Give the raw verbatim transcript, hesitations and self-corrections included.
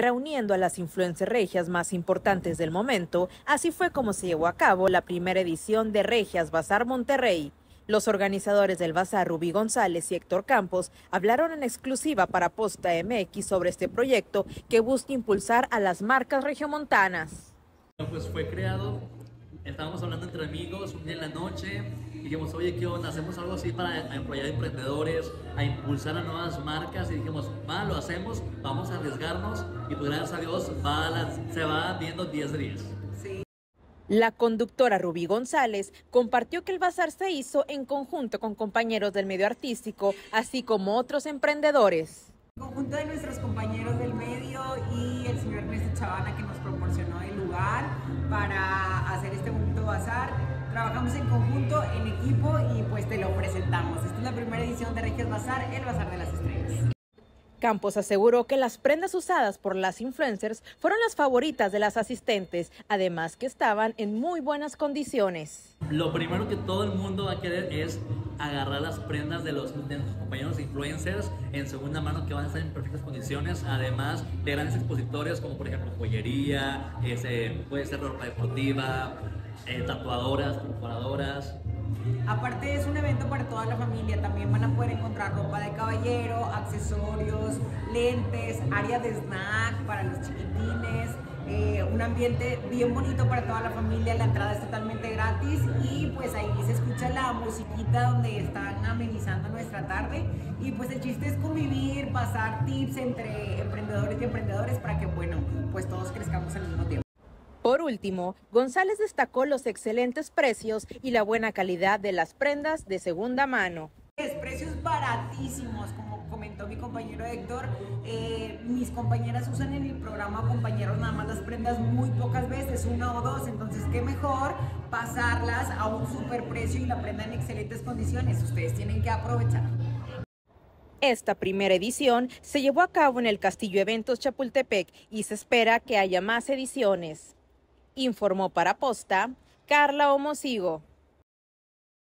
reuniendo a las influencers regias más importantes del momento. Así fue como se llevó a cabo la primera edición de Regias Bazar Monterrey. Los organizadores del bazar, Rubí González y Héctor Campos, hablaron en exclusiva para Posta M X sobre este proyecto que busca impulsar a las marcas regiomontanas. Pues fue creado, estábamos hablando entre amigos un día en la noche y dijimos, oye, ¿qué onda? Hacemos algo así para apoyar a emprendedores, a impulsar a nuevas marcas, y dijimos, va, lo hacemos, vamos a arriesgarnos, y pues gracias a Dios va a las, se va viendo diez de diez. La conductora Rubí González compartió que el bazar se hizo en conjunto con compañeros del medio artístico, así como otros emprendedores. En conjunto de nuestros compañeros del medio y el señor Ernesto Chavana, que nos proporcionó el lugar para hacer este bonito bazar. Trabajamos en conjunto, en equipo, y pues te lo presentamos. Esta es la primera edición de Regias Bazar, el Bazar de las Estrellas. Campos aseguró que las prendas usadas por las influencers fueron las favoritas de las asistentes, además que estaban en muy buenas condiciones. Lo primero que todo el mundo va a querer es agarrar las prendas de los, de los compañeros influencers en segunda mano, que van a estar en perfectas condiciones, además de grandes expositores como por ejemplo joyería, ese, puede ser ropa deportiva, eh, tatuadoras, perforadoras. Aparte es un evento para toda la familia, también van a poder encontrar ropa de caballero, accesorios, lentes, área de snack para los chiquitines, eh, un ambiente bien bonito para toda la familia, la entrada es totalmente gratis y pues ahí se escucha la musiquita donde están amenizando nuestra tarde, y pues el chiste es convivir, pasar tips entre emprendedores y emprendedores para que, bueno, pues todos crezcamos al mismo tiempo. Por último, González destacó los excelentes precios y la buena calidad de las prendas de segunda mano. Precios baratísimos, como comentó mi compañero Héctor, eh, mis compañeras usan en el programa compañeros nada más las prendas muy pocas veces, una o dos, entonces qué mejor pasarlas a un superprecio y la prenda en excelentes condiciones, ustedes tienen que aprovechar. Esta primera edición se llevó a cabo en el Castillo Eventos Chapultepec y se espera que haya más ediciones. Informó para Posta, Karla Omosigho.